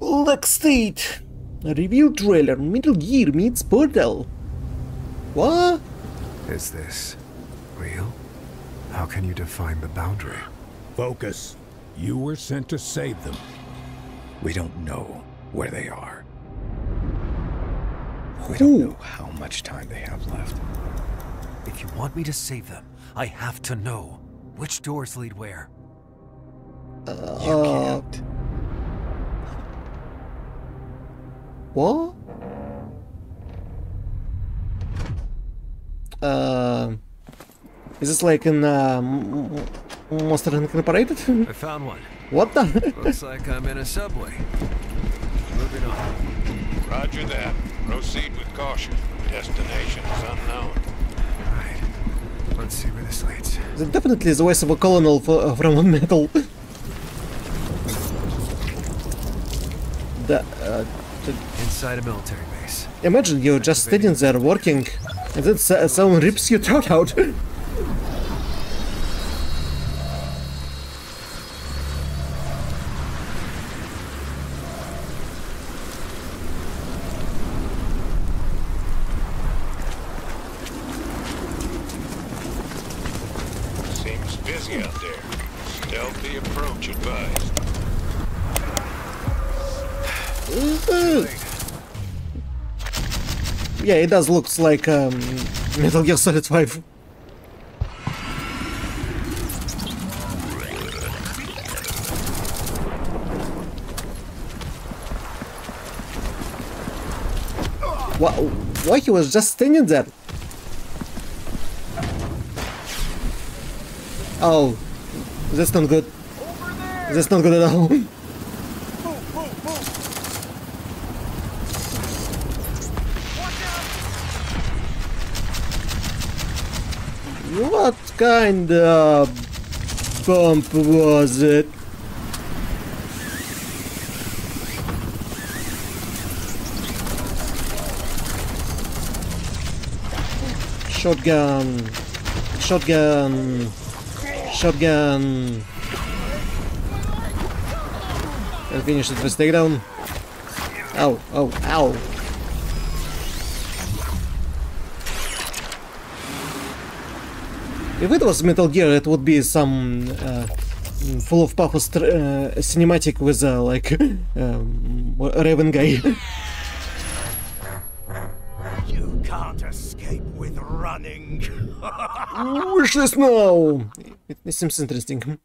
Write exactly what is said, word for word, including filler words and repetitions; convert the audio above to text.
Black State review trailer. Metal Gear meets Portal. What? Is this real? How can you define the boundary? Focus. You were sent to save them. We don't know where they are. We don't know how much time they have left. If you want me to save them, I have to know which doors lead where. Uh, you can't. What? Uh, is this like in uh, Monster Incorporated? I found one. What the? Looks like I'm in a subway. Moving on. Roger that. Proceed with caution. Destination is unknown. Alright. Let's see where this leads. That definitely is the voice of a colonel for, uh, from Metal. the, uh, the... Inside a military base. Imagine you're just standing there working, and then uh, someone rips your throat out. Busy out there. Stealthy approach advised. Mm-hmm. Yeah, it does look like um, Metal Gear Solid five. Why, why he was just standing there? Oh, that's not good. That's not good at all. Move, move, move. What kind of bump was it? Shotgun. Shotgun. Shotgun and finish it with takedown. Ow, ow, ow. If it was Metal Gear, it would be some uh, full of pathos uh, cinematic with uh, like um, Raven guy. You can't escape with running. Wish this now. It, it seems interesting.